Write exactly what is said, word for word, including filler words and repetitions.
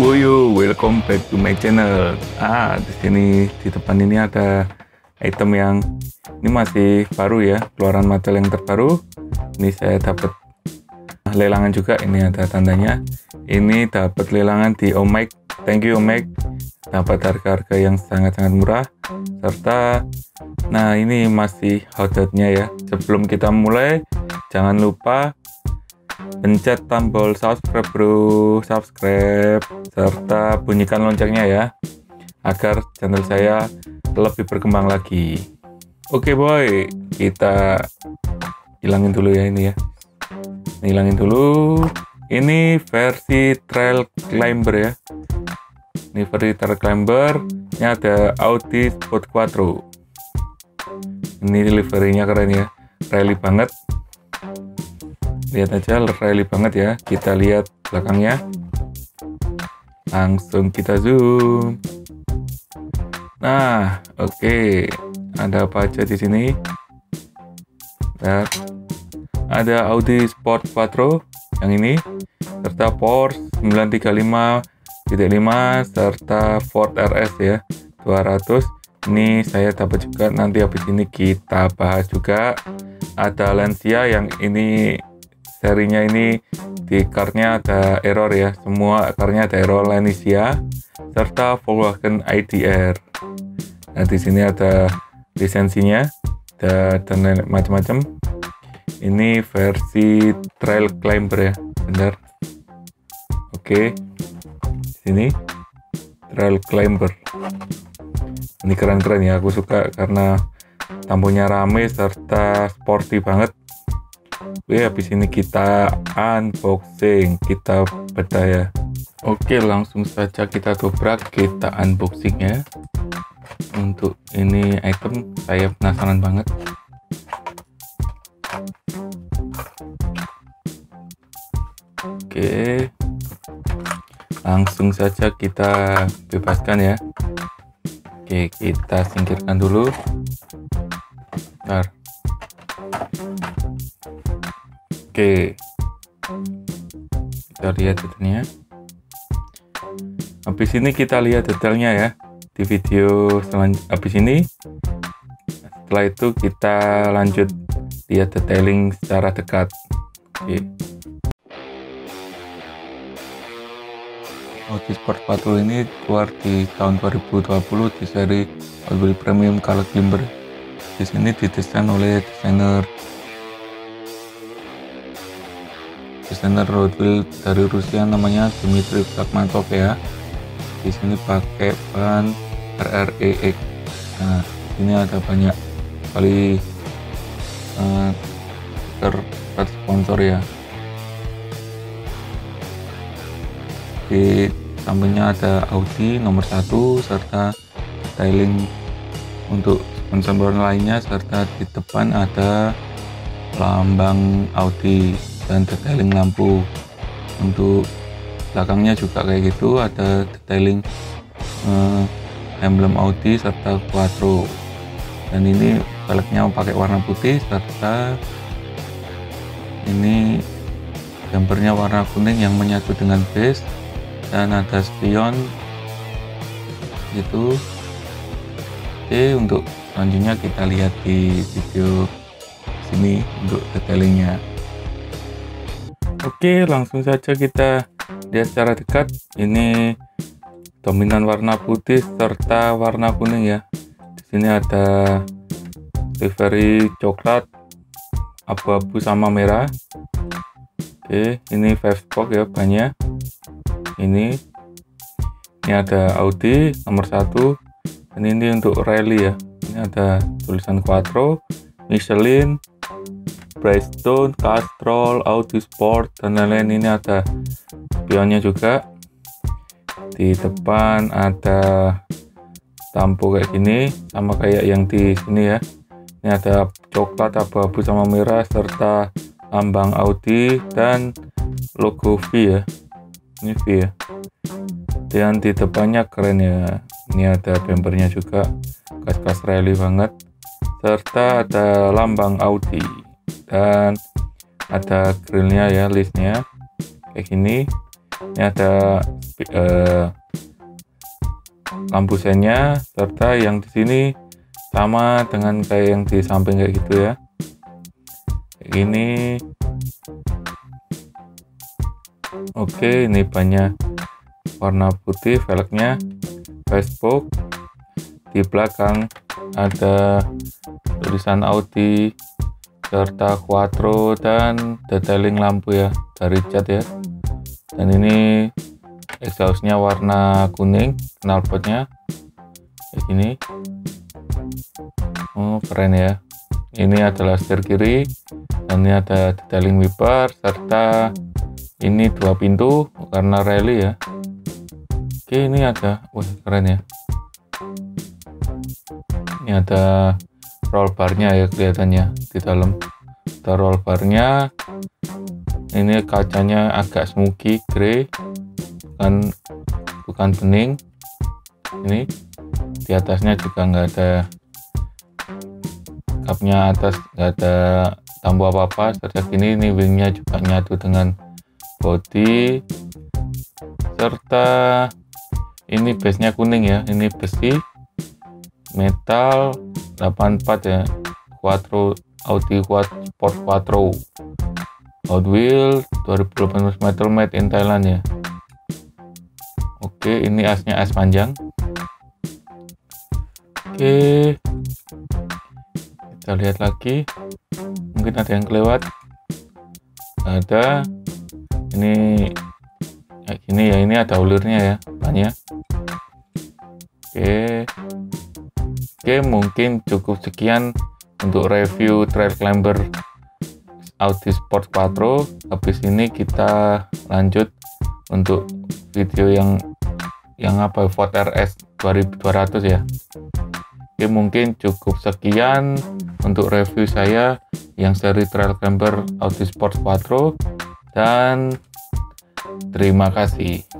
Woyo, welcome back to my channel. Ah, di sini di depan ini ada item yang ini masih baru ya, keluaran model yang terbaru. Ini saya dapat lelangan juga, ini ada tandanya. Ini dapat lelangan di Omeg. Thank you Omeg. Dapat harga-harga yang sangat-sangat murah. Serta nah, ini masih hot-hotnya ya. Sebelum kita mulai, jangan lupa pencet tombol subscribe bro, subscribe serta bunyikan loncengnya ya, agar channel saya lebih berkembang lagi. Oke boy, kita hilangin dulu ya ini ya, hilangin dulu. Ini versi Thrill Climber ya, ini versi Thrill Climber. Ini ada Audi Sport Quattro. Ini liverynya keren ya, rally banget. Lihat aja, rally banget ya. Kita lihat belakangnya, langsung kita zoom. Nah, oke, okay. Ada apa aja di sini? Lihat. Ada Audi Sport Quattro yang ini, serta Porsche sembilan tiga lima titik lima, serta Ford R S ya dua ratus. Ini saya dapat juga, nanti habis ini kita bahas juga. Ada Lancia yang ini, serinya ini di karnya ada error ya, semua karnya ada error Lancia, serta Volkswagen I D R. Nah di sini ada lisensinya dan lain macam-macam. Ini versi Trail Climber ya, benar. Oke, di sini Trail Climber. Ini keren-keren ya, aku suka karena tamponya rame serta sporty banget. Oke, habis ini kita unboxing, kita bedah ya. Oke, langsung saja kita dobrak, kita unboxing ya. Untuk ini item saya penasaran banget. Oke, langsung saja kita bebaskan ya. Oke, kita singkirkan dulu. Bentar. Oke, kita lihat detailnya. Habis ini kita lihat detailnya ya di video selanjutnya. Habis ini, setelah itu kita lanjut lihat detailing secara dekat. Oke, Audi Sport Quattro ini keluar di tahun dua ribu dua puluh di seri Hot Wheels Premium Color Climber. Di sini didesain oleh desainer desainer Hot Wheels dari Rusia, namanya Dimitri Sakmanov ya. Di sini pakai ban R R E X. Nah, ini ada banyak kali uh, stiker sponsor ya. Di sampingnya ada Audi nomor satu serta detailing untuk sponsor lainnya, serta di depan ada lambang Audi dan detailing lampu. Untuk belakangnya juga kayak gitu, ada detailing eh, emblem Audi serta Quattro. Dan ini velgnya pakai warna putih, serta ini jumpernya warna kuning yang menyatu dengan base, dan ada spion gitu. Oke, untuk selanjutnya kita lihat di video sini untuk detailingnya. Oke, langsung saja kita lihat secara dekat. Ini dominan warna putih serta warna kuning ya. Di sini ada livery coklat, abu-abu sama merah. Oke, ini five spoke ya, banyak. Ini ini ada Audi nomor satu. Dan ini untuk rally ya. Ini ada tulisan Quattro, Michelin, Prestone, Castrol, Audi Sport dan lain-lain. Ini ada pionnya juga. Di depan ada tampo kayak gini, sama kayak yang di sini ya. Ini ada coklat, abu-abu sama merah, serta lambang Audi dan logo V ya. Ini V ya. Dan di depannya keren ya. Ini ada bumpernya juga, khas-khas rally banget. Serta ada lambang Audi. Dan ada grillnya ya, listnya kayak gini. Ini ada eh, lampu senya, serta yang di sini sama dengan kayak yang di samping kayak gitu ya. Ini oke, ini bannya warna putih, velgnya Facebook. Di belakang ada tulisan Audi serta Quattro dan detailing lampu ya dari cat ya. Dan ini exhaustnya warna kuning, knalpotnya kayak gini. Oh keren ya. Ini adalah setir kiri dan ini ada detailing wiper, serta ini dua pintu karena rally ya. Oke, ini ada, wah keren ya. Ini ada roll barnya ya, kelihatannya di dalam ada roll barnya. Ini kacanya agak smoky grey, bukan bukan bening. Ini di atasnya juga nggak ada kapnya, atas nggak ada tambu apa-apa. Setelah ini, ini wingnya juga nyatu dengan body, serta ini base-nya kuning ya. Ini besi metal delapan puluh empat ya, Quattro, Audi Sport Quattro Hot Wheels dua ribu delapan belas metal, made in Thailand ya. Oke, ini asnya as panjang. Oke, kita lihat lagi, mungkin ada yang kelewat. Ada ini kayak gini ya, ini ada ulirnya ya, banyak. Oke, oke mungkin cukup sekian untuk review Thrill Climbers Audi Sport Quattro. Habis ini kita lanjut untuk video yang yang apa, Ford R S dua ribu dua ratus ya. Oke, mungkin cukup sekian untuk review saya yang seri Thrill Climbers Audi Sport Quattro, dan terima kasih.